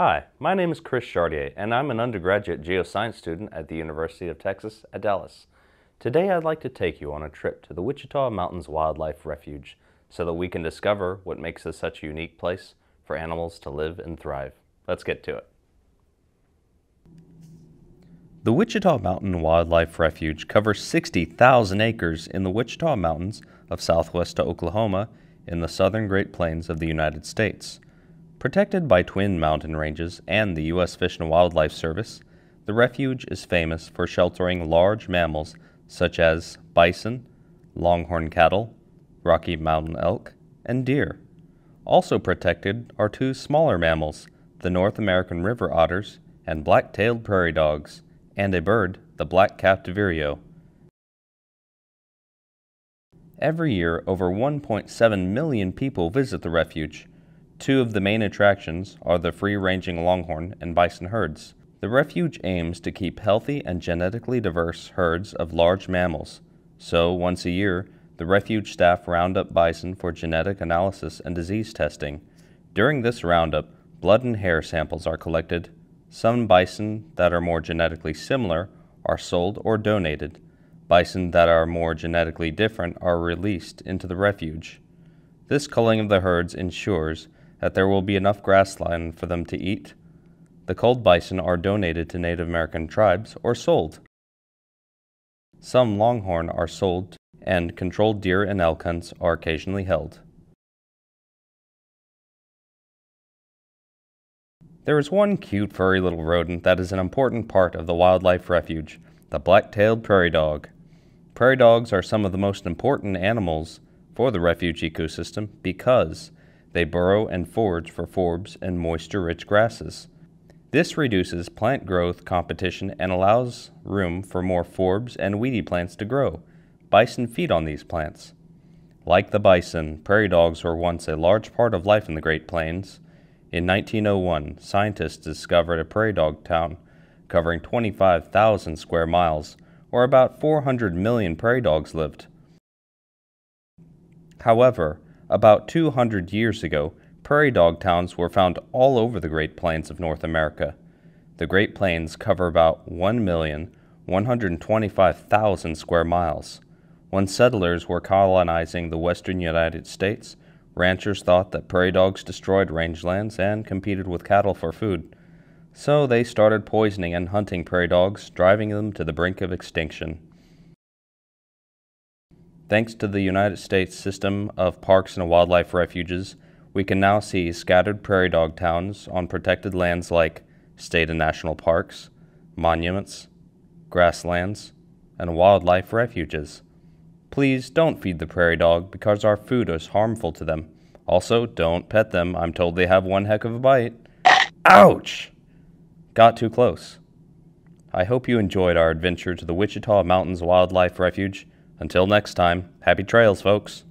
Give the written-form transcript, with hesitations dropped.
Hi, my name is Chris Chartier, and I'm an undergraduate geoscience student at the University of Texas at Dallas. Today I'd like to take you on a trip to the Wichita Mountains Wildlife Refuge so that we can discover what makes this such a unique place for animals to live and thrive. Let's get to it. The Wichita Mountain Wildlife Refuge covers 60,000 acres in the Wichita Mountains of southwest Oklahoma in the southern Great Plains of the United States. Protected by Twin Mountain Ranges and the U.S. Fish and Wildlife Service, the refuge is famous for sheltering large mammals such as bison, longhorn cattle, Rocky Mountain elk, and deer. Also protected are two smaller mammals, the North American river otters and black-tailed prairie dogs, and a bird, the black-capped vireo. Every year, over 1.7 million people visit the refuge. Two of the main attractions are the free-ranging longhorn and bison herds. The refuge aims to keep healthy and genetically diverse herds of large mammals. So, once a year, the refuge staff round up bison for genetic analysis and disease testing. During this roundup, blood and hair samples are collected. Some bison that are more genetically similar are sold or donated. Bison that are more genetically different are released into the refuge. This culling of the herds ensures that there will be enough grassland for them to eat. The culled bison are donated to Native American tribes or sold. Some longhorn are sold, and controlled deer and elk hunts are occasionally held. There is one cute furry little rodent that is an important part of the wildlife refuge, the black-tailed prairie dog. Prairie dogs are some of the most important animals for the refuge ecosystem because they burrow and forage for forbs and moisture-rich grasses. This reduces plant growth competition and allows room for more forbs and weedy plants to grow. Bison feed on these plants. Like the bison, prairie dogs were once a large part of life in the Great Plains. In 1901, scientists discovered a prairie dog town covering 25,000 square miles, or about 400 million prairie dogs lived. However, about 200 years ago, prairie dog towns were found all over the Great Plains of North America. The Great Plains cover about 1,125,000 square miles. When settlers were colonizing the western United States, ranchers thought that prairie dogs destroyed rangelands and competed with cattle for food. So they started poisoning and hunting prairie dogs, driving them to the brink of extinction. Thanks to the United States system of parks and wildlife refuges, we can now see scattered prairie dog towns on protected lands like state and national parks, monuments, grasslands, and wildlife refuges. Please don't feed the prairie dog because our food is harmful to them. Also, don't pet them. I'm told they have one heck of a bite. Ouch! Got too close. I hope you enjoyed our adventure to the Wichita Mountains Wildlife Refuge. Until next time, happy trails, folks.